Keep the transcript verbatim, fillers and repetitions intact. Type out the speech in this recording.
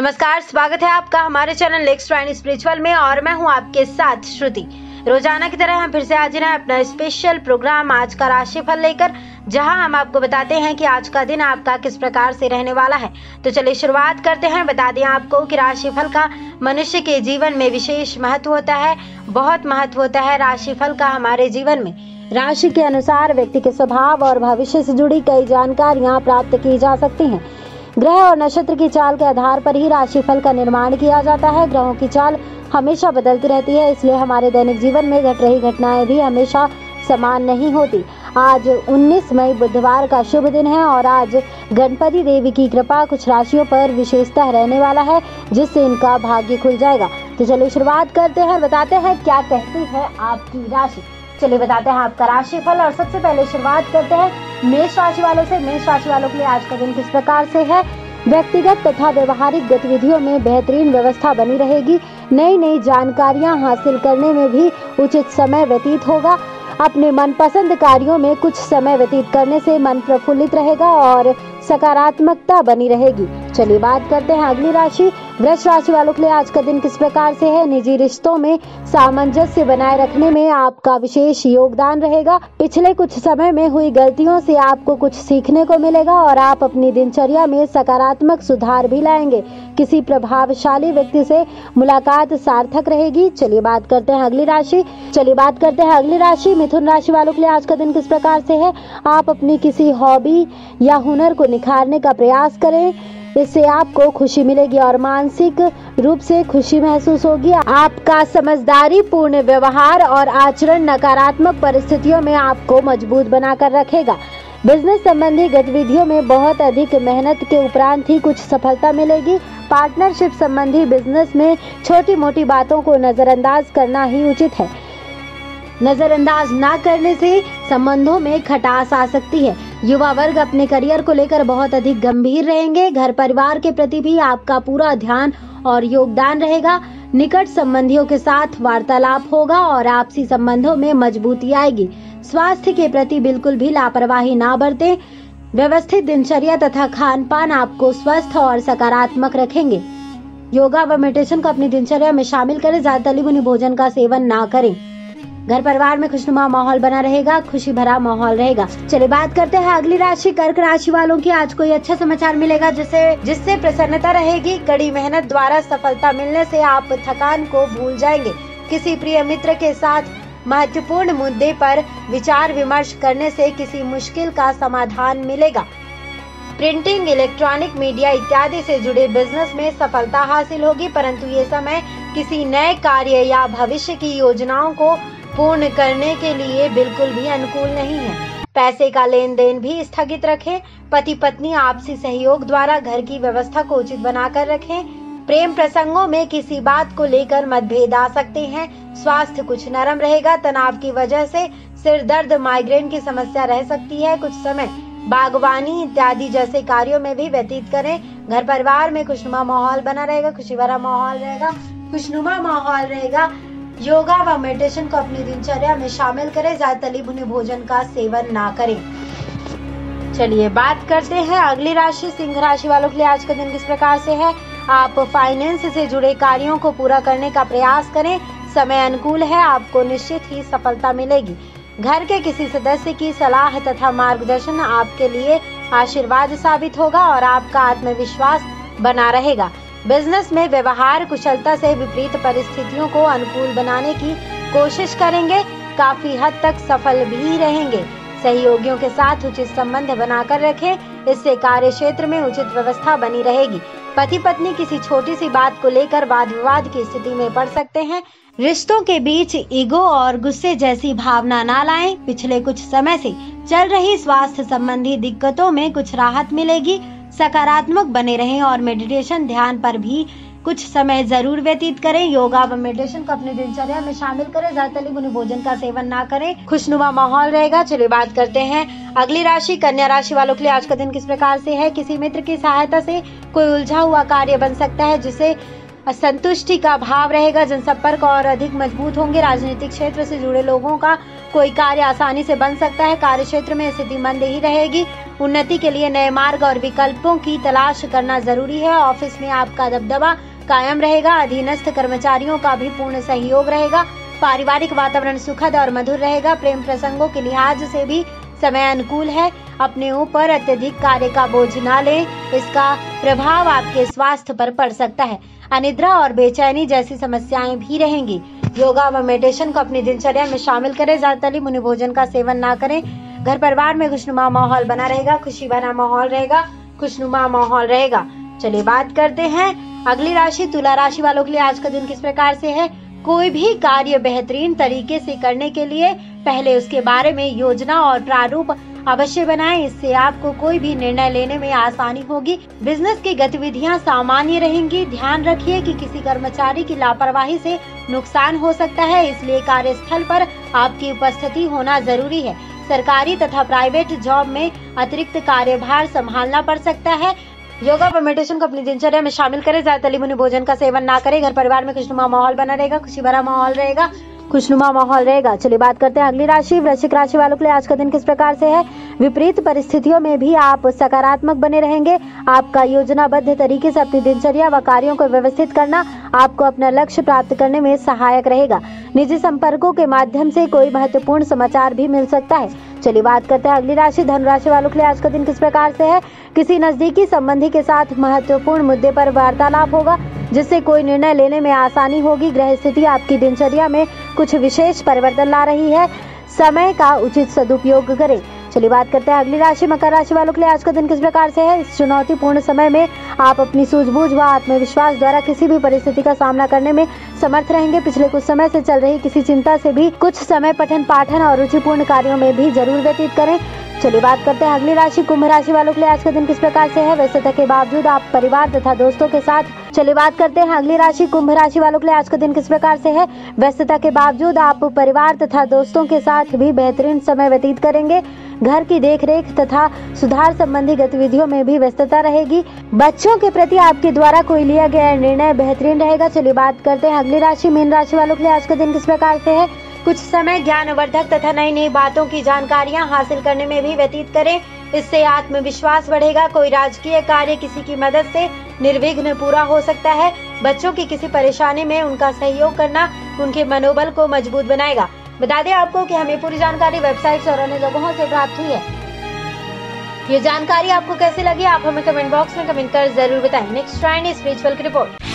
नमस्कार, स्वागत है आपका हमारे चैनल नेक्स्ट नाइन स्पिरिचुअल में और मैं हूं आपके साथ श्रुति। रोजाना की तरह हम फिर से हाजिर हैं अपना स्पेशल प्रोग्राम आज का राशिफल लेकर, जहां हम आपको बताते हैं कि आज का दिन आपका किस प्रकार से रहने वाला है। तो चलिए शुरुआत करते हैं। बता दें आपको कि राशिफल का मनुष्य के जीवन में विशेष महत्व होता है, बहुत महत्व होता है राशिफल का हमारे जीवन में। राशि के अनुसार व्यक्ति के स्वभाव और भविष्य से जुड़ी कई जानकारियाँ प्राप्त की जा सकती हैं। ग्रह और नक्षत्र की चाल के आधार पर ही राशिफल का निर्माण किया जाता है। ग्रहों की चाल हमेशा बदलती रहती है, इसलिए हमारे दैनिक जीवन में घट रही घटनाएं भी हमेशा समान नहीं होती। आज उन्नीस मई बुधवार का शुभ दिन है और आज गणपति देवी की कृपा कुछ राशियों पर विशेषतः रहने वाला है, जिससे इनका भाग्य खुल जाएगा। तो चलिए शुरुआत करते हैं, बताते हैं क्या कहती है आपकी राशि। चलिए बताते हैं आपका राशिफल और सबसे पहले शुरुआत करते हैं मेष राशि वालों से। मेष राशि वालों के लिए आज का दिन किस प्रकार से है। व्यक्तिगत तथा व्यवहारिक गतिविधियों में बेहतरीन व्यवस्था बनी रहेगी। नई नई जानकारियां हासिल करने में भी उचित समय व्यतीत होगा। अपने मनपसंद कार्यों में कुछ समय व्यतीत करने से मन प्रफुल्लित रहेगा और सकारात्मकता बनी रहेगी। चलिए बात करते हैं अगली राशि वृष राशि वालों के लिए आज का दिन किस प्रकार से है। निजी रिश्तों में सामंजस्य बनाए रखने में आपका विशेष योगदान रहेगा। पिछले कुछ समय में हुई गलतियों से आपको कुछ सीखने को मिलेगा और आप अपनी दिनचर्या में सकारात्मक सुधार भी लाएंगे। किसी प्रभावशाली व्यक्ति से मुलाकात सार्थक रहेगी। चलिए बात करते हैं अगली राशि चलिए बात करते हैं अगली राशि मिथुन राशि वालों के लिए आज का दिन किस प्रकार से है। आप अपनी किसी हॉबी या हुनर को निखारने का प्रयास करें, इससे आपको खुशी मिलेगी और मानसिक रूप से खुशी महसूस होगी। आपका समझदारी पूर्ण व्यवहार और आचरण नकारात्मक परिस्थितियों में आपको मजबूत बनाकर रखेगा। बिजनेस संबंधी गतिविधियों में बहुत अधिक मेहनत के उपरांत ही कुछ सफलता मिलेगी। पार्टनरशिप संबंधी बिजनेस में छोटी मोटी बातों को नजरअंदाज करना ही उचित है। नजरअंदाज ना करने से संबंधों में खटास आ सकती है। युवा वर्ग अपने करियर को लेकर बहुत अधिक गंभीर रहेंगे। घर परिवार के प्रति भी आपका पूरा ध्यान और योगदान रहेगा। निकट संबंधियों के साथ वार्तालाप होगा और आपसी संबंधों में मजबूती आएगी। स्वास्थ्य के प्रति बिल्कुल भी लापरवाही ना बरतें। व्यवस्थित दिनचर्या तथा खान पान आपको स्वस्थ और सकारात्मक रखेंगे। योगा व मेडिटेशन को अपनी दिनचर्या में शामिल करें। ज्यादा तली भुनी भोजन का सेवन ना करें। घर परिवार में खुशनुमा माहौल बना रहेगा, खुशी भरा माहौल रहेगा। चलिए बात करते हैं अगली राशि कर्क राशि वालों की। आज कोई अच्छा समाचार मिलेगा जिससे जिससे प्रसन्नता रहेगी। कड़ी मेहनत द्वारा सफलता मिलने से आप थकान को भूल जाएंगे। किसी प्रिय मित्र के साथ महत्वपूर्ण मुद्दे पर विचार विमर्श करने से किसी मुश्किल का समाधान मिलेगा। प्रिंटिंग, इलेक्ट्रॉनिक मीडिया इत्यादि से जुड़े बिजनेस में सफलता हासिल होगी, परंतु ये समय किसी नए कार्य या भविष्य की योजनाओं को पूर्ण करने के लिए बिल्कुल भी अनुकूल नहीं है। पैसे का लेन देन भी स्थगित रखें। पति पत्नी आपसी सहयोग द्वारा घर की व्यवस्था को उचित बनाकर रखें। प्रेम प्रसंगों में किसी बात को लेकर मतभेद आ सकते हैं। स्वास्थ्य कुछ नरम रहेगा। तनाव की वजह से सिर दर्द, माइग्रेन की समस्या रह सकती है। कुछ समय बागवानी इत्यादि जैसे कार्यों में भी व्यतीत करें। घर परिवार में खुशनुमा माहौल बना रहेगा, खुशी भरा माहौल रहेगा, खुशनुमा माहौल रहेगा। योगा व मेडिटेशन को अपनी दिनचर्या में शामिल करें। ज्यादा तली भुनी भोजन का सेवन ना करें। चलिए बात करते हैं अगली राशि सिंह राशि वालों के लिए आज का दिन किस प्रकार से है। आप फाइनेंस से जुड़े कार्यों को पूरा करने का प्रयास करें। समय अनुकूल है, आपको निश्चित ही सफलता मिलेगी। घर के किसी सदस्य की सलाह तथा मार्गदर्शन आपके लिए आशीर्वाद साबित होगा और आपका आत्मविश्वास बना रहेगा। बिजनेस में व्यवहार कुशलता से विपरीत परिस्थितियों को अनुकूल बनाने की कोशिश करेंगे। काफी हद तक सफल भी रहेंगे। सहयोगियों के साथ उचित संबंध बनाकर रखें, इससे कार्य क्षेत्र में उचित व्यवस्था बनी रहेगी। पति पत्नी किसी छोटी सी बात को लेकर वाद विवाद की स्थिति में पड़ सकते हैं। रिश्तों के बीच ईगो और गुस्से जैसी भावना न लाएं। पिछले कुछ समय से चल रही स्वास्थ्य संबंधी दिक्कतों में कुछ राहत मिलेगी। सकारात्मक बने रहें और मेडिटेशन ध्यान पर भी कुछ समय जरूर व्यतीत करें। योगा व मेडिटेशन को अपनी दिनचर्या में शामिल करें। ज्यादा तली भुनी भोजन का सेवन ना करें। खुशनुमा माहौल रहेगा। चलिए बात करते हैं अगली राशि कन्या राशि वालों के लिए आज का दिन किस प्रकार से है। किसी मित्र की सहायता से कोई उलझा हुआ कार्य बन सकता है, जिसे संतुष्टि का भाव रहेगा। जनसंपर्क और अधिक मजबूत होंगे। राजनीतिक क्षेत्र से जुड़े लोगों का कोई कार्य आसानी से बन सकता है। कार्य क्षेत्र में स्थिति मंद ही रहेगी। उन्नति के लिए नए मार्ग और विकल्पों की तलाश करना जरूरी है। ऑफिस में आपका दबदबा कायम रहेगा। अधीनस्थ कर्मचारियों का भी पूर्ण सहयोग रहेगा। पारिवारिक वातावरण सुखद और मधुर रहेगा। प्रेम प्रसंगों के लिहाज से भी समय अनुकूल है। अपने ऊपर अत्यधिक कार्य का बोझ न लें, इसका प्रभाव आपके स्वास्थ्य पर पड़ सकता है। अनिद्रा और बेचैनी जैसी समस्याएं भी रहेंगी। योगा व मेडिटेशन को अपनी दिनचर्या में शामिल करें। ज्यादा तली मुनि भोजन का सेवन ना करें। घर परिवार में खुशनुमा माहौल बना रहेगा। खुशी भरा माहौल रहेगा। खुशनुमा माहौल रहेगा। चलिए बात करते हैं अगली राशि तुला राशि वालों के लिए आज का दिन किस प्रकार से है। कोई भी कार्य बेहतरीन तरीके से करने के लिए पहले उसके बारे में योजना और प्रारूप अवश्य बनाएं। इससे आपको कोई भी निर्णय लेने में आसानी होगी। बिजनेस की गतिविधियां सामान्य रहेंगी। ध्यान रखिए कि किसी कर्मचारी की लापरवाही से नुकसान हो सकता है, इसलिए कार्यस्थल पर आपकी उपस्थिति होना जरूरी है। सरकारी तथा प्राइवेट जॉब में अतिरिक्त कार्यभार संभालना पड़ सकता है। योगा और मेडिटेशन को अपनी दिनचर्या में शामिल करें। ज्यादा तली भुने भोजन का सेवन ना करें। घर परिवार में खुशनुमा माहौल बना रहेगा। खुशी भरा माहौल रहेगा। खुशनुमा माहौल रहेगा। चलिए बात करते हैं अगली राशि वृश्चिक राशि वालों के लिए आज का दिन किस प्रकार से है। विपरीत परिस्थितियों में भी आप सकारात्मक बने रहेंगे। आपका योजनाबद्ध तरीके से अपनी दिनचर्या व कार्यों को व्यवस्थित करना आपको अपना लक्ष्य प्राप्त करने में सहायक रहेगा। निजी संपर्कों के माध्यम से कोई महत्वपूर्ण समाचार भी मिल सकता है। चलिए बात करते हैं अगली राशि धनु राशि वालों के लिए आज का दिन किस प्रकार से है। किसी नजदीकी संबंधी के साथ महत्वपूर्ण मुद्दे पर वार्तालाप होगा, जिससे कोई निर्णय लेने में आसानी होगी। ग्रह स्थिति आपकी दिनचर्या में कुछ विशेष परिवर्तन ला रही है। समय का उचित सदुपयोग करें। चलिए बात करते हैं अगली राशि मकर राशि वालों के लिए आज का दिन किस प्रकार से है। इस चुनौतीपूर्ण समय में आप अपनी सूझबूझ व आत्मविश्वास द्वारा किसी भी परिस्थिति का सामना करने में समर्थ रहेंगे। पिछले कुछ समय से चल रही किसी चिंता से भी कुछ समय पठन पाठन और रुचिपूर्ण कार्यों में भी जरूर व्यतीत करें। चलिए बात करते हैं अगली राशि कुंभ राशि वालों के लिए आज का दिन किस प्रकार से है। व्यस्तता के बावजूद आप परिवार तथा दोस्तों के साथ चलिए बात करते हैं अगली राशि कुंभ राशि वालों के लिए आज का दिन किस प्रकार से है। व्यस्तता के बावजूद आप परिवार तथा दोस्तों के साथ भी बेहतरीन समय व्यतीत करेंगे। घर की देखरेख तथा सुधार संबंधी गतिविधियों में भी व्यस्तता रहेगी। बच्चों के प्रति आपके द्वारा कोई लिया गया निर्णय बेहतरीन रहेगा। चलिए बात करते हैं अगली राशि मीन राशि वालों के लिए आज का दिन किस प्रकार से है। कुछ समय ज्ञानवर्धक तथा नई नई बातों की जानकारियां हासिल करने में भी व्यतीत करें। इससे आत्मविश्वास बढ़ेगा। कोई राजकीय कार्य किसी की मदद से निर्विघ्न पूरा हो सकता है। बच्चों की किसी परेशानी में उनका सहयोग करना उनके मनोबल को मजबूत बनाएगा। बता दें आपको कि हमें पूरी जानकारी वेबसाइट्स और अन्य जगहों से प्राप्त हुई है। ये जानकारी आपको कैसे लगी आप हमें कमेंट बॉक्स में कमेंट कर जरूर बताएं। नेक्स्ट नाइन स्पिरिचुअल की रिपोर्ट।